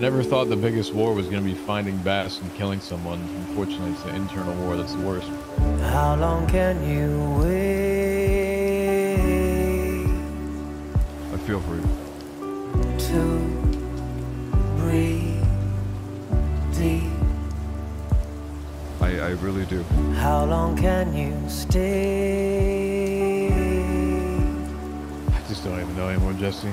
never thought the biggest war was going to be finding bass and killing someone. Unfortunately, it's the internal war that's the worst. How long can you wait? I feel for you. To breathe deep. I really do. How long can you stay? I just don't even know anymore, Jesse.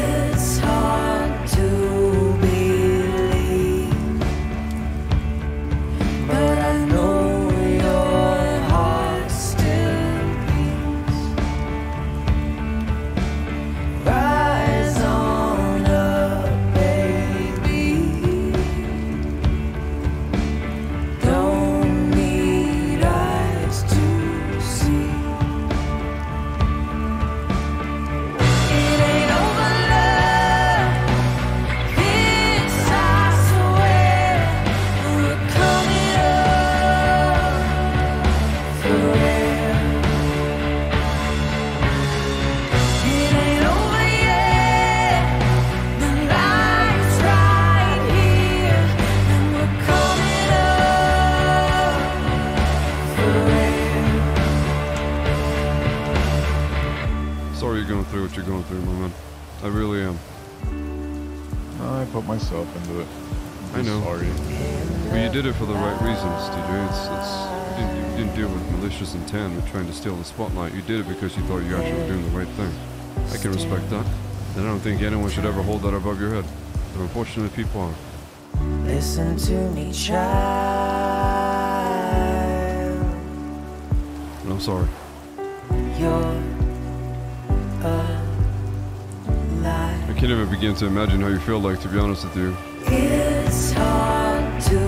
It's hard to believe, but I know your heart still beats. Rise on up, baby. Don't need eyes to see. Sorry you're going through what you're going through, my man. I really am. I put myself into it. I know. Sorry. Well, you did it for the right reasons, TJ. You didn't do it with malicious intent or trying to steal the spotlight. You did it because you thought you actually were doing the right thing. I can respect that. And I don't think anyone should ever hold that above your head. But unfortunately, people are. Listen to me, child. And I'm sorry. I can't even begin to imagine how you feel like, to be honest with you. It's hard to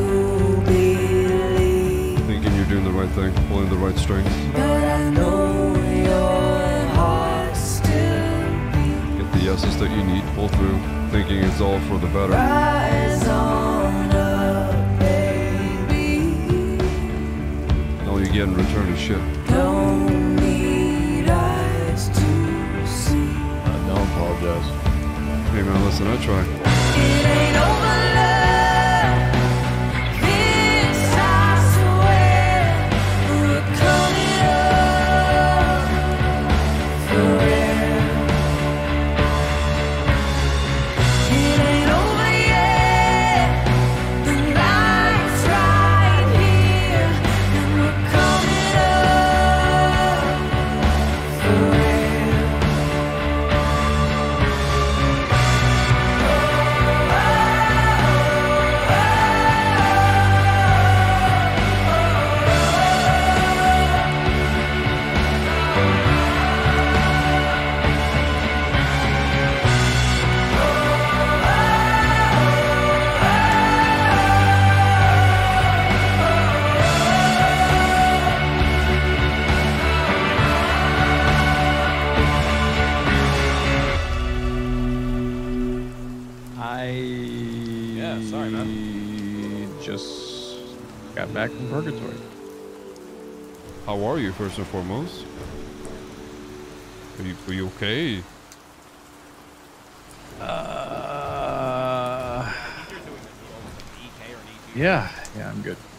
believe. Thinking you're doing the right thing, pulling the right strings. But I know your heart still beats. Get the yeses that you need, pull through, thinking it's all for the better. Rise on up, baby. And all you get in return is shit. Don't need eyes to see. I don't apologize. Hey man, listen, I try. It ain't over love. This, I swear, we're coming up forever. It ain't over yet. The light's right here, and we're coming up forever. Yeah, sorry, man. Just got back from purgatory. How are you, first and foremost? Are you okay? Yeah, I'm good.